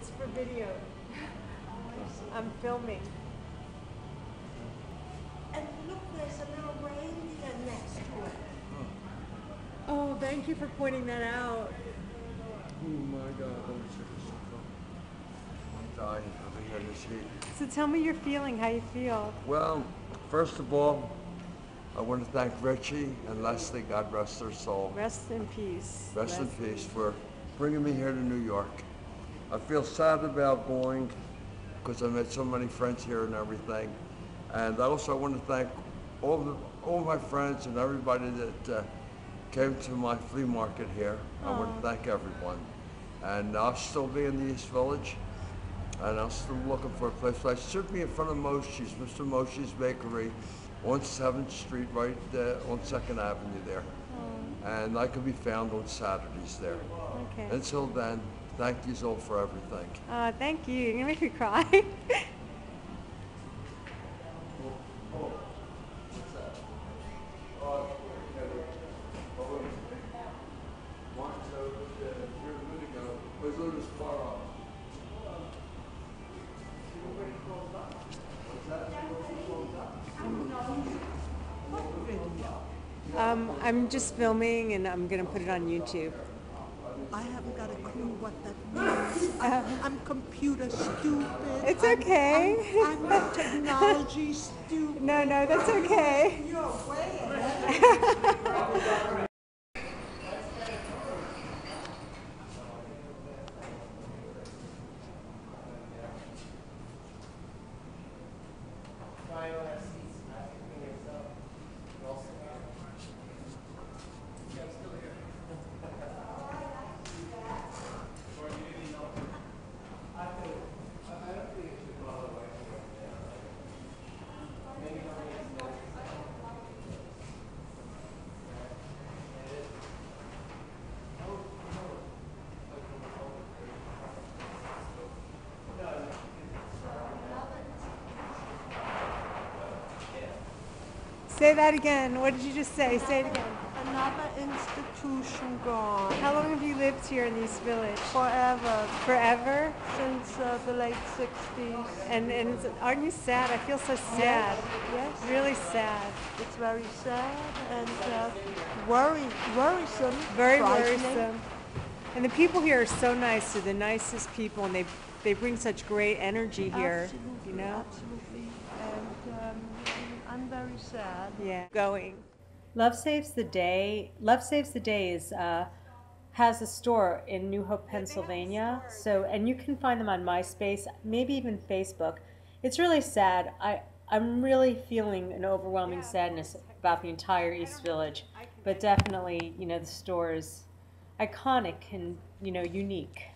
It's for video. I'm filming. And look, there's a little reindeer next to it. Oh, thank you for pointing that out. Oh my God, let me check this out. I'm dying over here this evening. So tell me your feeling, how you feel. Well, first of all, I want to thank Richie and Leslie, God rest their soul. Rest in peace. Rest in peace for bringing me here to New York. I feel sad about going because I met so many friends here and everything. And I also want to thank all my friends and everybody that came to my flea market here. Aww. I want to thank everyone. And I'll still be in the East Village. And I'm still looking for a place. I should be in front of Moshe's, Mr. Moshe's Bakery on 7th Street, right there, on 2nd Avenue there. Aww. And I can be found on Saturdays there. Okay. Until then, thank you all for everything. Thank you. You're going to make me cry. I'm just filming and I'm going to put it on YouTube. I haven't got a clue what that means. I'm computer stupid. It's okay. I'm technology stupid. No, that's okay. You're way ahead. Say that again. What did you just say? Say it again. Another institution gone. How long have you lived here in East Village? Forever. Forever? Since the late 60s. And aren't you sad? I feel so sad. Yes. Really sad. It's very sad and worrisome. Very worrisome. And the people here are so nice. They're the nicest people, and they bring such great energy here. Absolutely, you know? Absolutely. I'm very sad. Yeah. Going. Love Saves the Day. Love Saves the Day has a store in New Hope, Pennsylvania. So, and you can find them on MySpace, maybe even Facebook. It's really sad. I'm really feeling an overwhelming sadness about the entire East Village, but definitely, you know, the store is iconic and, you know, unique.